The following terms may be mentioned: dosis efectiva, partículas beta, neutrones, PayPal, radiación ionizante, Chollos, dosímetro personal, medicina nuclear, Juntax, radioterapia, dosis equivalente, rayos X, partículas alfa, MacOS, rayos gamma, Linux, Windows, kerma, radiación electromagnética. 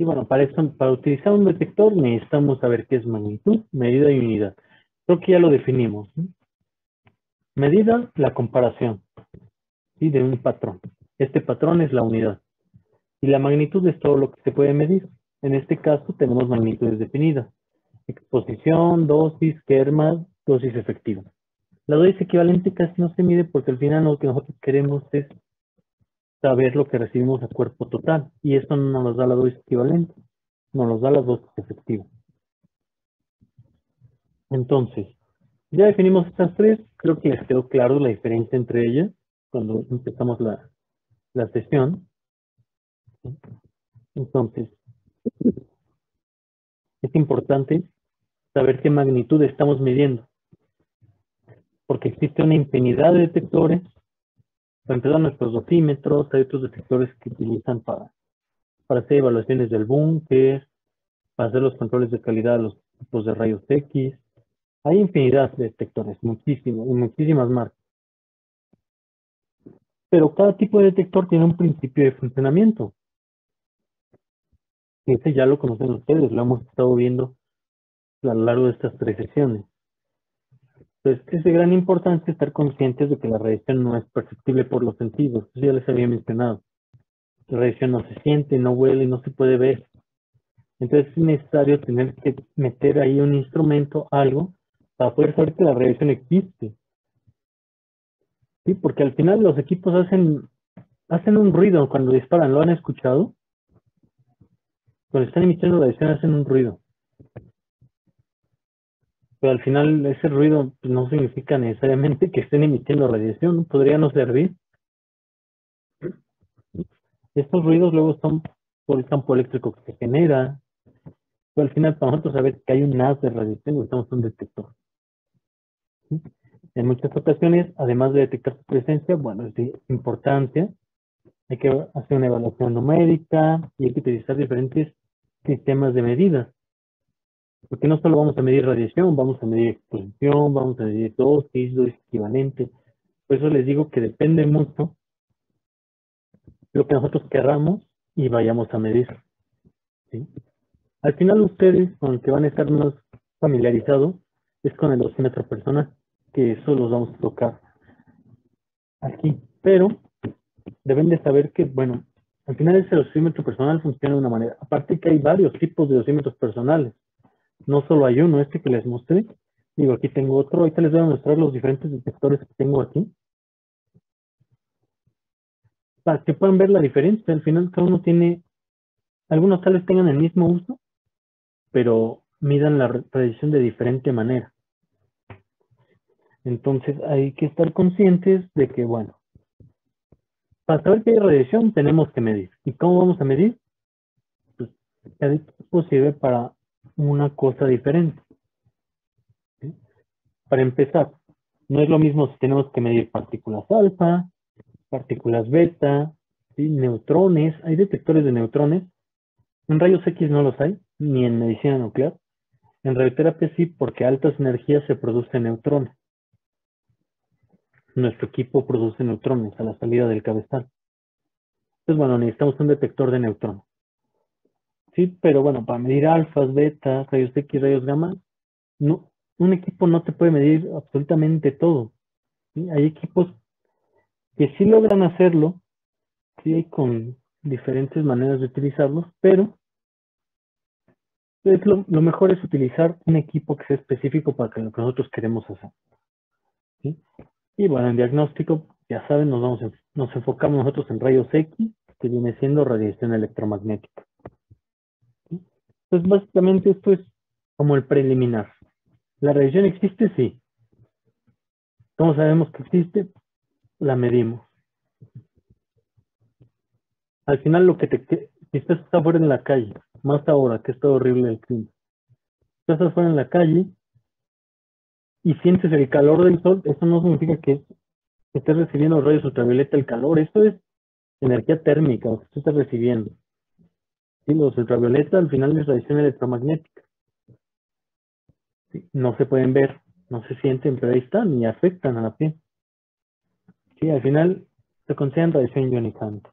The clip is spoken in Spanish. Y bueno, para utilizar un detector necesitamos saber qué es magnitud, medida y unidad. Creo que ya lo definimos. Medida, la comparación, ¿sí?, de un patrón. Este patrón es la unidad. Y la magnitud es todo lo que se puede medir. En este caso tenemos magnitudes definidas. Exposición, dosis, kerma, dosis efectiva. La dosis equivalente casi no se mide porque al final lo que nosotros queremos es saber lo que recibimos a cuerpo total. Y eso no nos da la dosis equivalente, nos los da la dosis efectiva. Entonces, ya definimos estas tres. Creo que les quedó claro la diferencia entre ellas cuando empezamos la sesión. Entonces, es importante saber qué magnitud estamos midiendo, porque existe una infinidad de detectores. Para empezar, nuestros dosímetros, hay otros detectores que utilizan para hacer evaluaciones del búnker, para hacer los controles de calidad de los tipos de rayos X. Hay infinidad de detectores, muchísimos, y muchísimas marcas. Pero cada tipo de detector tiene un principio de funcionamiento. Ese ya lo conocen ustedes, lo hemos estado viendo a lo largo de estas tres sesiones. Entonces, es de gran importancia estar conscientes de que la radiación no es perceptible por los sentidos. Eso ya les había mencionado. La radiación no se siente, no huele, no se puede ver. Entonces, es necesario tener que meter ahí un instrumento, algo, para poder saber que la radiación existe. Sí, porque al final los equipos hacen un ruido cuando disparan. ¿Lo han escuchado? Cuando están emitiendo radiación hacen un ruido. Pero al final ese ruido no significa necesariamente que estén emitiendo radiación. Podría no servir. Estos ruidos luego son por el campo eléctrico que se genera. Pero al final para nosotros saber que hay un haz de radiación necesitamos un detector. ¿Sí? En muchas ocasiones, además de detectar su presencia, bueno, es de importancia. Hay que hacer una evaluación numérica y hay que utilizar diferentes sistemas de medidas. Porque no solo vamos a medir radiación, vamos a medir exposición, vamos a medir dosis, dosis equivalente. Por eso les digo que depende mucho de lo que nosotros querramos y vayamos a medir. ¿Sí? Al final ustedes, con el que van a estar más familiarizados, es con el dosímetro personal. Que eso los vamos a tocar aquí, pero deben de saber que, bueno, al final ese dosímetro personal funciona de una manera. Aparte que hay varios tipos de dosímetros personales, no solo hay uno, este que les mostré. Digo, aquí tengo otro, ahorita les voy a mostrar los diferentes detectores que tengo aquí, para que puedan ver la diferencia. Al final cada uno tiene, algunos tal vez tengan el mismo uso, pero midan la radiación de diferente manera. Entonces hay que estar conscientes de que, bueno, para saber que hay radiación tenemos que medir. ¿Y cómo vamos a medir? Pues cada tipo sirve para una cosa diferente. ¿Sí? Para empezar, no es lo mismo si tenemos que medir partículas alfa, partículas beta, ¿sí?, neutrones. Hay detectores de neutrones. En rayos X no los hay, ni en medicina nuclear. En radioterapia sí, porque a altas energías se producen neutrones. Nuestro equipo produce neutrones a la salida del cabezal. Entonces, bueno, necesitamos un detector de neutrones. Sí, pero bueno, para medir alfas, betas, rayos X, rayos gamma, no, un equipo no te puede medir absolutamente todo. ¿Sí? Hay equipos que sí logran hacerlo, sí, con diferentes maneras de utilizarlos, pero es lo mejor es utilizar un equipo que sea específico para lo que nosotros queremos hacer. ¿Sí? Y bueno, en diagnóstico, ya saben, nos enfocamos nosotros en rayos X, que viene siendo radiación electromagnética. ¿Sí? Entonces, básicamente esto es como el preliminar. ¿La radiación existe? Sí. ¿Cómo sabemos que existe? La medimos. Al final, lo que si estás afuera en la calle, más ahora que está horrible el clima, estás afuera en la calle y sientes el calor del sol, eso no significa que estés recibiendo rayos ultravioleta, el calor. Esto es energía térmica, lo que tú estás recibiendo. ¿Sí? Los ultravioleta al final es radiación electromagnética. ¿Sí? No se pueden ver, no se sienten, pero ahí están y afectan a la piel. ¿Sí? Al final se consideran radiación ionizante.